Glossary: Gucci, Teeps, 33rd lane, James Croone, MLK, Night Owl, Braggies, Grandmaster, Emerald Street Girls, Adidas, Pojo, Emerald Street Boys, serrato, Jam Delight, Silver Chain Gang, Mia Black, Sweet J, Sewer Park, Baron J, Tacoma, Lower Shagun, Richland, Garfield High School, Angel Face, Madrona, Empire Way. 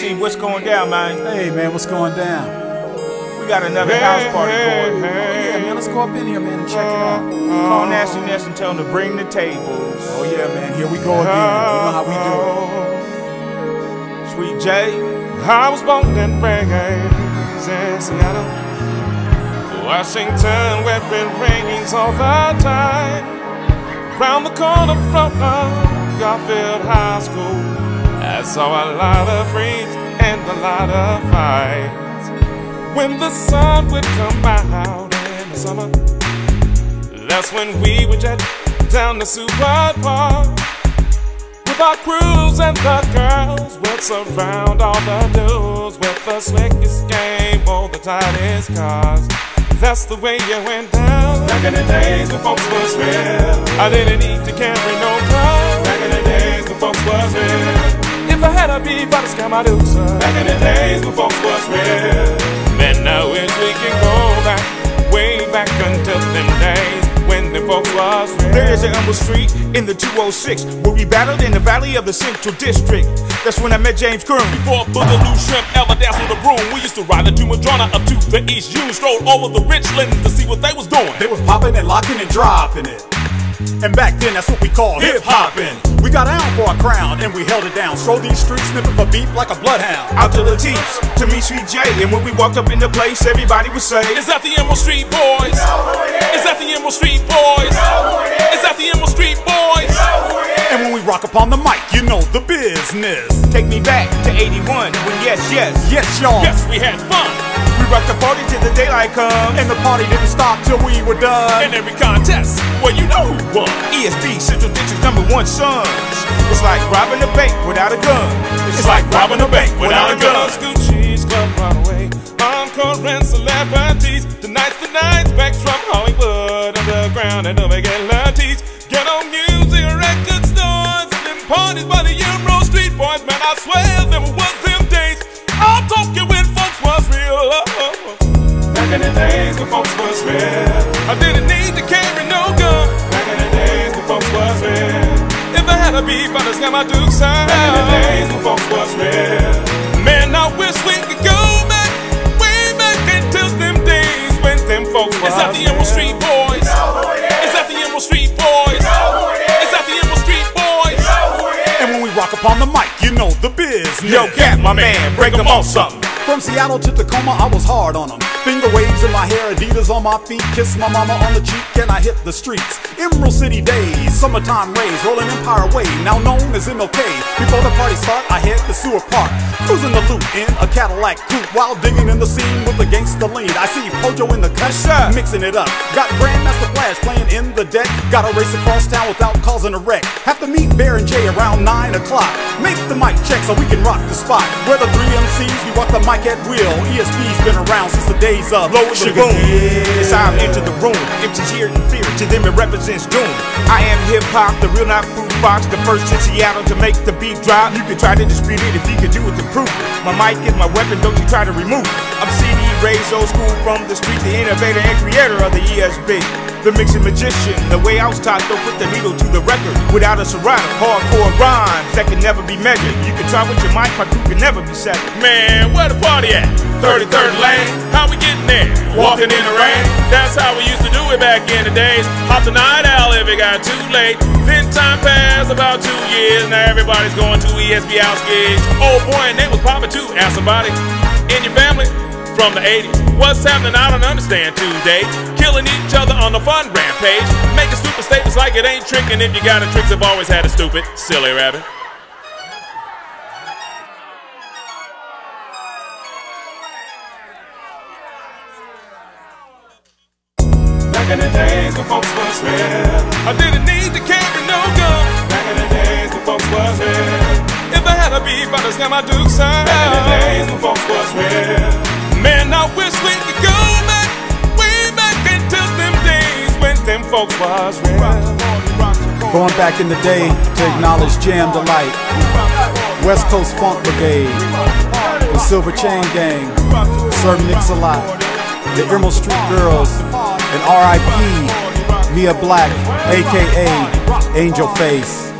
see what's going down, man. Hey, man, what's going down? We got another house party going, man. Yeah, man, let's go up in here, man, and check it out. Call Nasty Ness and tell them to bring the tables. Oh, yeah, man, here we go again. You know how we do it. Sweet J. I was born in Braggies in Seattle, Washington, where it rains all the time. Round the corner from Garfield High School, I saw a lot of friends and a lot of fights. When the sun would come out in the summer, that's when we would jet down to Sewer Park with our crews, and the girls would surround all the dudes with the slickest game or the tightest cars. That's the way you went down. Back in the days when folks was real, I didn't need to carry no car. Back in the days when folks was real, if I had a beef, I'd just come out of sir. Back in the days when folks was real, man, I wish we could go back, way back until them days when the folks was real. There's an Emerald Street in the 206 where we battled in the valley of the Central District. That's when I met James Croone. Before Boogaloo, shrimp, ever dazzled the broom, we used to ride into Madrona up to the East June. Strolled over the Richland to see what they was doing. They was popping and locking and dropping it. And back then, that's what we called hip-hopping. We got out for our crown, and we held it down. Strolled these streets, snipping for beef like a bloodhound. Out to the Teeps, to meet Sweet J. And when we walked up in the place, everybody would say, is that the Emerald Street Boys? You know who it is. Is that the Emerald Street Boys? You know who it is. Is that the Emerald Street Boys? You know who it is. And when we rock upon the mic, you know the business. Take me back to 81, when yes, y'all. Yes, we had fun. We rocked the party till the daylight comes, and the party didn't stop till we were done. In every contest, well, you know who won. ESD, Central District #1 sons. It's like robbing a bank without a gun. It's like robbing a bank without a gun. Gucci's, Club Runaway, encore and celebrities. Tonight's the night, back from Hollywood, underground and over legalities. Get on music, record stores, them parties by the Emerald Street Boys. Man, I swear there was them days, I'm talking when folks was real. Back in the days when folks was real, I didn't need to carry no gun. Back in the days when folks was real, if I had a beef, I just got my dukes out. Back in the days when folks was real, man, I wish we could go back, way back into them days when them folks was real. Is that the Emerald Street Boys? You know who it is. Is that the Emerald Street Boys? You know who it is. Is that the Emerald Street Boys? You know who it is. And when we rock upon the mic, you know the biz. Yo, Cat, my man, break them off something. From Seattle to Tacoma, I was hard on them. Finger waves in my hair, Adidas on my feet. Kiss my mama on the cheek and I hit the streets. Emerald City days, summertime rays, rolling Empire Way, now known as MLK. Before the party start, I head to Sewer Park, cruising the loop in a Cadillac coupe, while digging in the scene with the gangsta lean. I see Pojo in the cut, mixing it up. Got Grandmaster Flash playing in the deck. Gotta race across town without causing a wreck. Have to meet Baron J around 9 o'clock. Make the mic check so we can rock the spot. We're the 3 MCs, we rock the mic at will. ESD's been around since the days of Lower Shagun. As I enter the room, empty's here in fear, to them it represents doom. I am hip-hop, the real not food box, the first in Seattle to make the beat drop. You can try to dispute it if you can do it to prove it. My mic is my weapon, don't you try to remove it. I'm CD, raised old school from the street, the innovator and creator of the ESB. The mixing magician, the way I was taught, don't put the needle to the record. Without a serrato, hardcore rhymes that can never be measured. You can try with your mic, my crew can never be set. Man, where the party at? 33rd lane, how we getting there? Walking in the rain, that's how we used to do it back in the days. Hop the Night Owl if it got too late. Then time passed about 2 years, now everybody's going to ESB house gigs. Oh boy, and they was popping too. Ask somebody in your family from the 80s. What's happening, I don't understand today. Killing each other on the fun rampage. Making stupid statements like it ain't tricking. If you got a tricks, I've always had a stupid, silly rabbit. Back in the days when folks was real, I didn't need to carry no gun. Back in the days when folks was real, if I had a beef, I just got my dukes out. Back in the days when folks was real, man, I wish we could go back, way back into them days when them folks was real. Going back in the day to acknowledge Jam Delight, West Coast Funk Brigade, the Silver Chain Gang, Sir Mix-a-Lot, the Emerald Street Girls, and R.I.P. Mia Black, a.k.a. Angel Face.